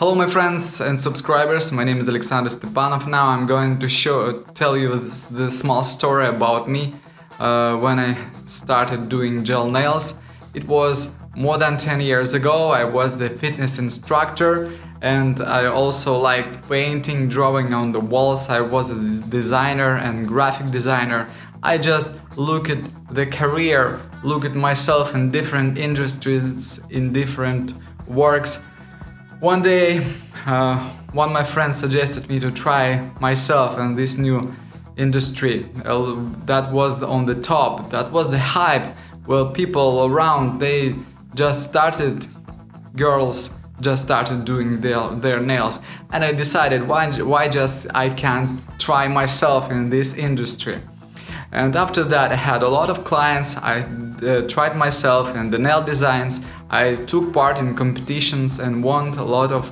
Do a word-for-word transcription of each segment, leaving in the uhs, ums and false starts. Hello my friends and subscribers, my name is Alexander Stepanov. Now I'm going to show, tell you this, this small story about me. Uh, when I started doing gel nails, it was more than ten years ago. I was the fitness instructor and I also liked painting, drawing on the walls. I was a designer and graphic designer. I just look at the career, look at myself in different industries, in different works. One day, uh, one of my friends suggested me to try myself in this new industry. Uh, that was on the top, that was the hype. Well, people around, they just started, girls just started doing their, their nails. And I decided, why, why just I can't try myself in this industry? And after that I had a lot of clients, I uh, tried myself in the nail designs, I took part in competitions and won a lot of,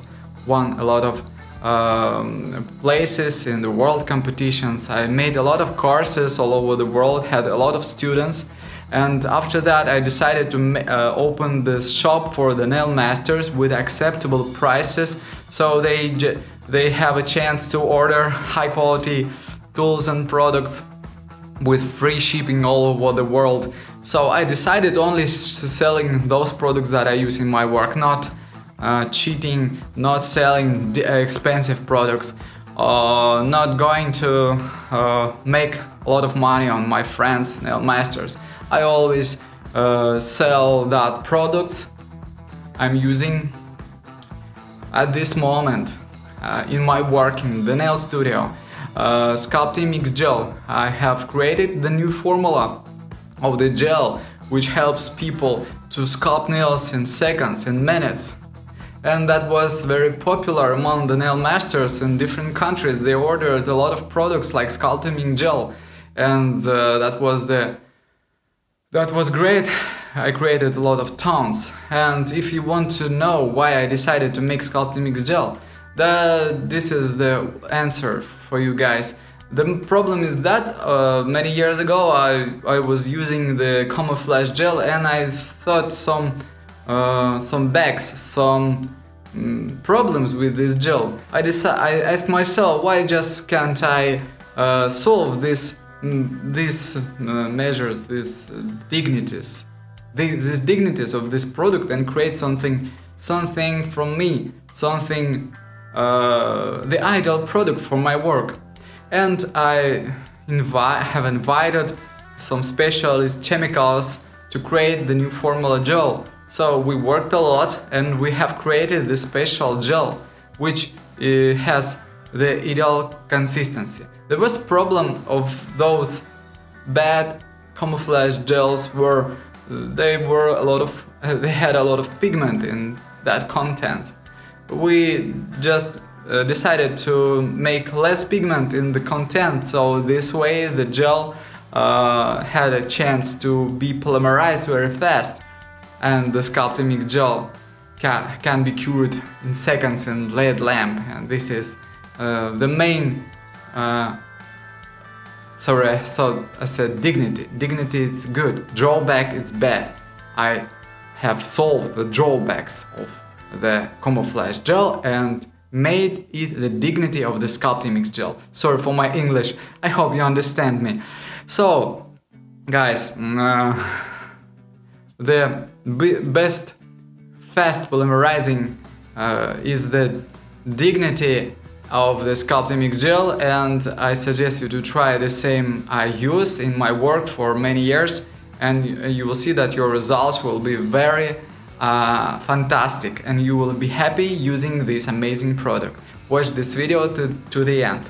won a lot of um, places in the world competitions. I made a lot of courses all over the world, had a lot of students, and after that I decided to uh, open this shop for the nail masters with acceptable prices, so they, they have a chance to order high quality tools and products with free shipping all over the world. So I decided only selling those products that I use in my work, not uh, cheating, not selling expensive products, uh, not going to uh, make a lot of money on my friends, nail masters. I always uh, sell that products I'm using at this moment uh, in my work in the nail studio. Uh, Sculpting Mix gel. I have created the new formula of the gel, which helps people to sculpt nails in seconds, in minutes. And that was very popular among the nail masters in different countries. They ordered a lot of products like Sculpting Mix gel, and uh, that was the that was great. I created a lot of tons. And if you want to know why I decided to make Sculpting Mix gel, the, this is the answer for you guys. The problem is that uh, many years ago I, I was using the camouflage gel and I thought some, uh, some bugs, some um, problems with this gel. I, I asked myself, why just can't I uh, solve this, um, these uh, measures, these uh, dignities, the, these dignities of this product and create something, something from me, something Uh, the ideal product for my work. And I invi have invited some specialist chemicals to create the new formula gel. So we worked a lot and we have created this special gel, which uh, has the ideal consistency. The worst problem of those bad camouflage gels were they were a lot of they had a lot of pigment in that content. We just uh, decided to make less pigment in the content, so this way the gel uh, had a chance to be polymerized very fast, and the Sculpting Mix gel can, can be cured in seconds in L E D lamp, and this is uh, the main uh, sorry, so I said dignity, dignity it's good, drawback it's bad. I have solved the drawbacks of the camouflage gel and made it the dignity of the Sculpting Mix gel. Sorry for my English, I hope you understand me. So guys, uh, the best fast polymerizing uh, is the dignity of the Sculpting Mix gel, and I suggest you to try the same I use in my work for many years, and you will see that your results will be very Uh, fantastic and you will be happy using this amazing product. Watch this video to, to the end.